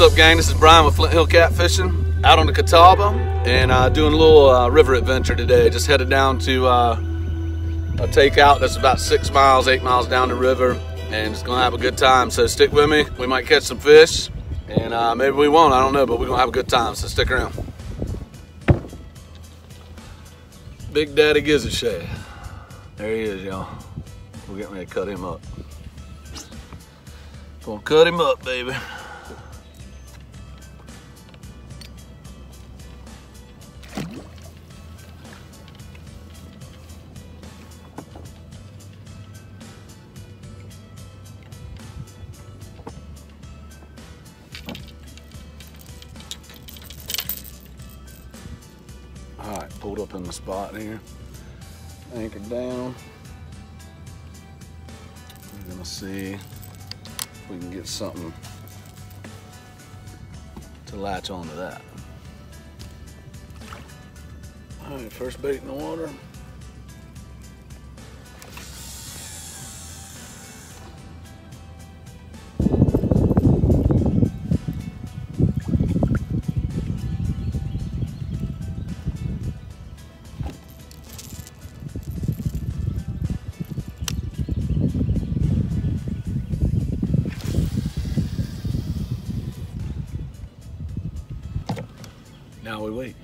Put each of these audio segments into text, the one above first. What's up, gang? This is Brian with Flint Hill Catfishing, out on the Catawba, and doing a little river adventure today. Just headed down to a takeout that's about 6 miles, 8 miles down the river, and just gonna have a good time. So stick with me. We might catch some fish, and maybe we won't. I don't know, but we're gonna have a good time. So stick around. Big Daddy gives a shit. There he is, y'all. We're getting ready to cut him up. Gonna cut him up, baby. All right, pulled up in the spot here. Anchored down. We're gonna see if we can get something to latch onto that. All right, first bait in the water. Now we wait.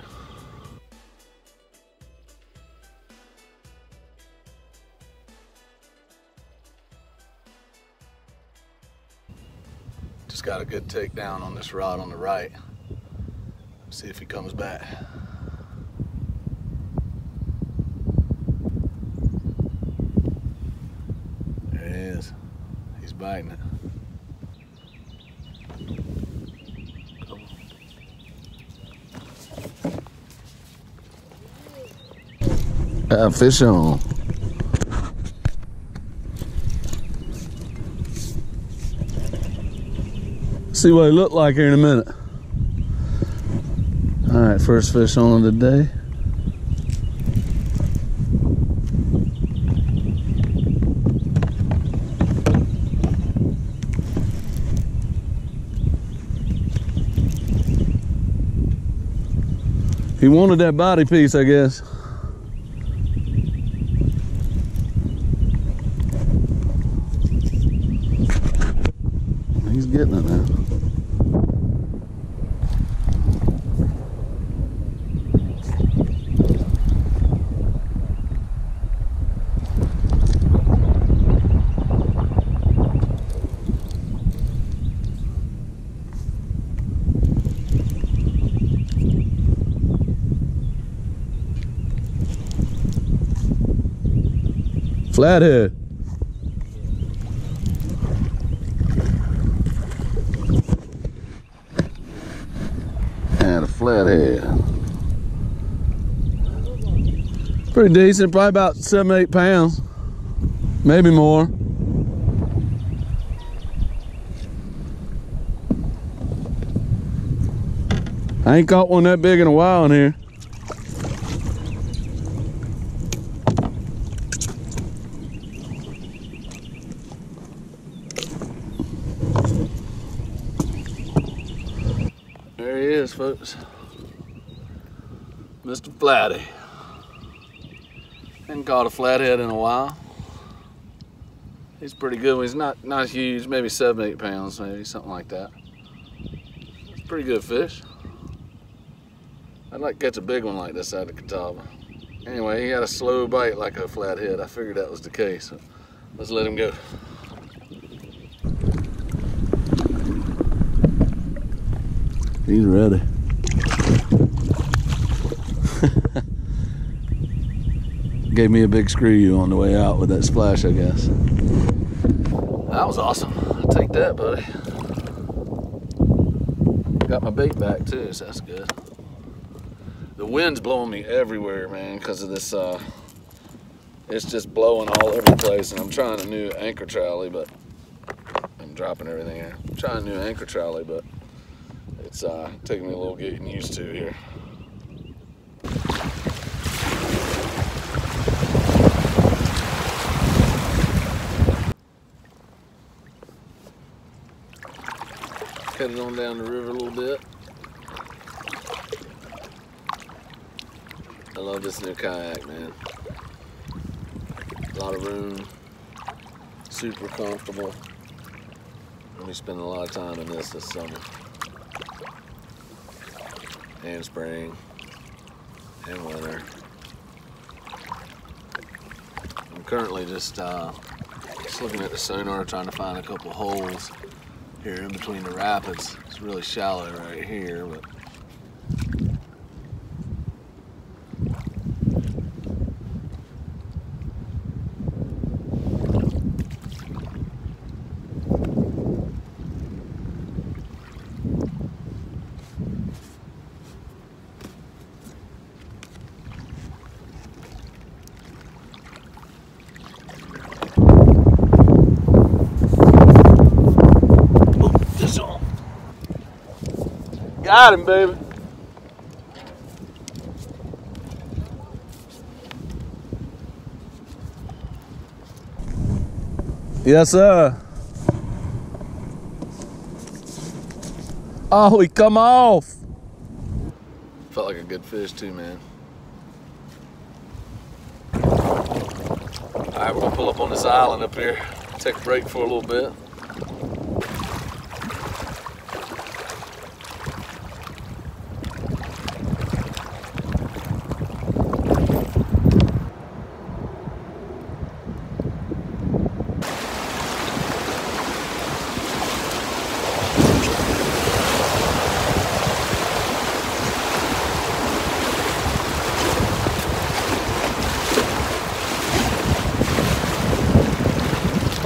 Just got a good takedown on this rod on the right. See if he comes back. There he is. He's biting it. Fish on. See what he looked like here in a minute. All right, first fish on of the day. He wanted that body piece, I guess. He's getting it now. Flathead. And a flathead. Pretty decent, probably about 7 or 8 pounds. Maybe more. I ain't caught one that big in a while in here. There he is, folks. Mr. Flatty. Hadn't caught a flathead in a while. He's pretty good. He's not huge, maybe 7 or 8 pounds, maybe something like that. It's a pretty good fish. I'd like to catch a big one like this out of Catawba. Anyway, he had a slow bite like a flathead. I figured that was the case. So let's let him go. He's ready. Gave me a big screw you on the way out with that splash, I guess. That was awesome. I'll take that, buddy. Got my bait back too, so that's good. The wind's blowing me everywhere, man, because of this. It's just blowing all over the place, and I'm trying a new anchor trolley, but I'm dropping everything here. I'm trying a new anchor trolley, but it's taking me a little getting used to here. cut it on down the river a little bit. I love this new kayak, man. A lot of room, super comfortable. I'm gonna be spending a lot of time in this summer. And spring, and winter. I'm currently just looking at the sonar, trying to find a couple of holes here in between the rapids. It's really shallow right here, but got him, baby. Yes, sir. Oh, he come off. Felt like a good fish too, man. All right, we're gonna pull up on this island up here. Take a break for a little bit.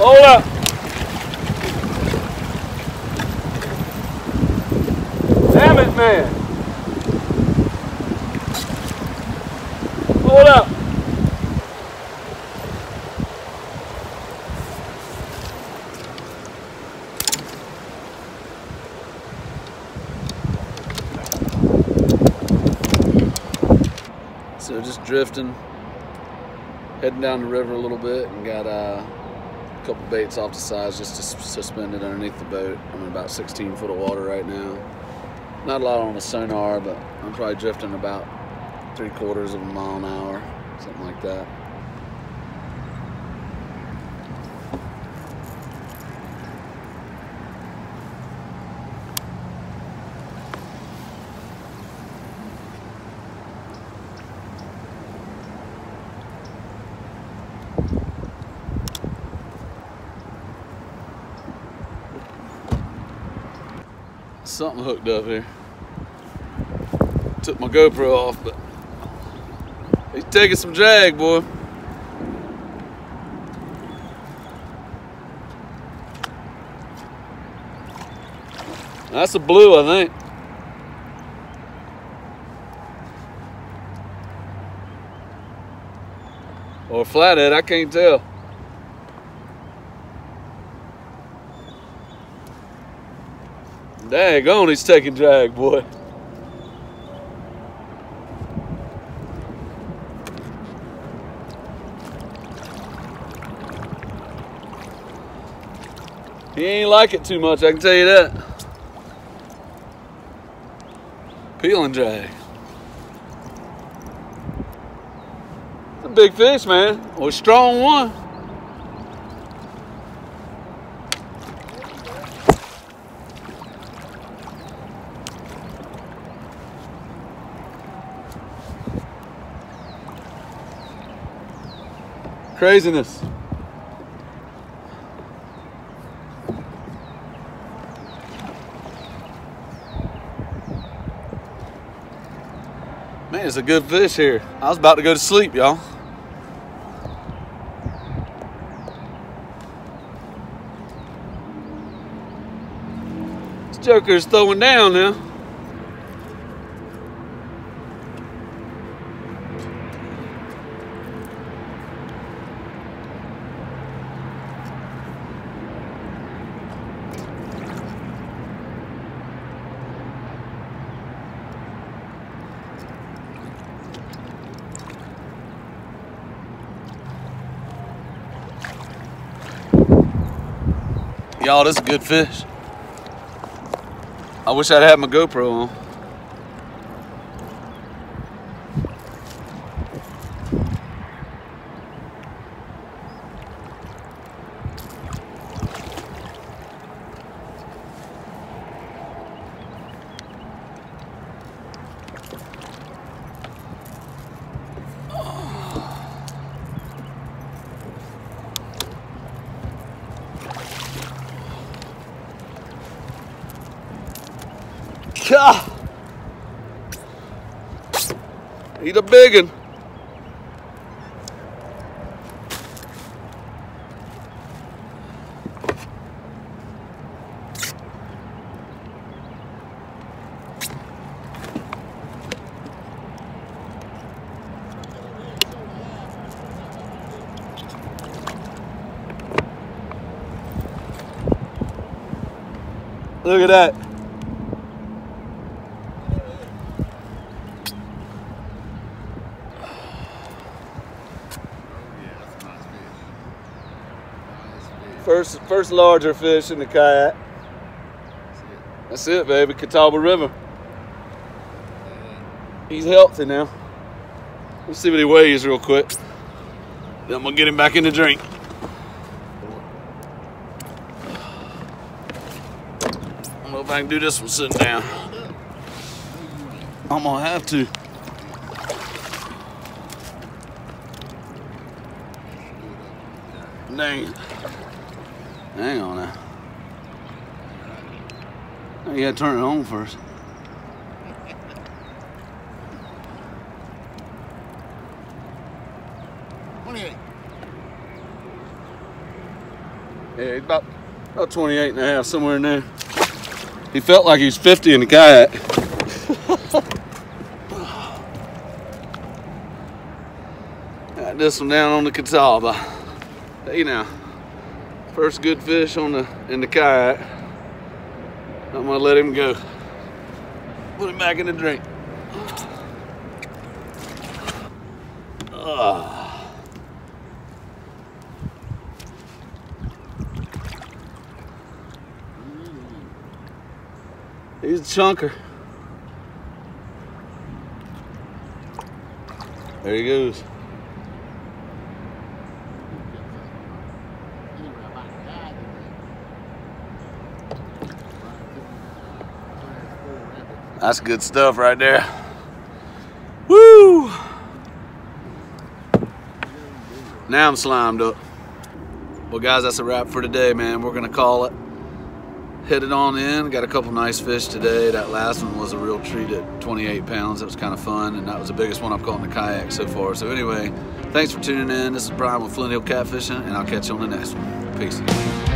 Hold up. Damn it, man. Hold up. So just drifting, heading down the river a little bit, and got couple baits off the sides just suspended underneath the boat. I'm in about 16 foot of water right now. Not a lot on the sonar, but I'm probably drifting about 3/4 of a mile an hour, something like that. Something hooked up here. Took my GoPro off, but he's taking some drag, boy. That's a blue, I think. Or a flathead, I can't tell. Dang on, he's taking drag, boy. He ain't like it too much, I can tell you that. Peel and drag. It's a big fish, man. Or a strong one. Craziness. Man, it's a good fish here. I was about to go to sleep, y'all. This joker's throwing down now. Y'all, this is a good fish. I wish I'd had my GoPro on. Eat a biggin. Look at that. First larger fish in the kayak. That's it, baby. Catawba River. He's healthy now. Let's see what he weighs real quick. Then I'm gonna get him back in the drink. I don't know if I can do this one sitting down. I'm gonna have to. Dang. Hang on now. Oh, you gotta turn it on first. Yeah, he's about 28 and a half, somewhere in there. He felt like he was 50 in the kayak. Got this one down on the Catawba. Hey now. First good fish on in the kayak. I'm gonna let him go. Put him back in the drink. He's a chunker. There he goes. That's good stuff right there. Woo! Now I'm slimed up. Well, guys, that's a wrap for today, man. We're gonna call it. Headed on in. Got a couple nice fish today. That last one was a real treat at 28 pounds. That was kind of fun, and that was the biggest one I've caught in the kayak so far. So anyway, thanks for tuning in. This is Brian with Flint Hill Catfishing, and I'll catch you on the next one. Peace.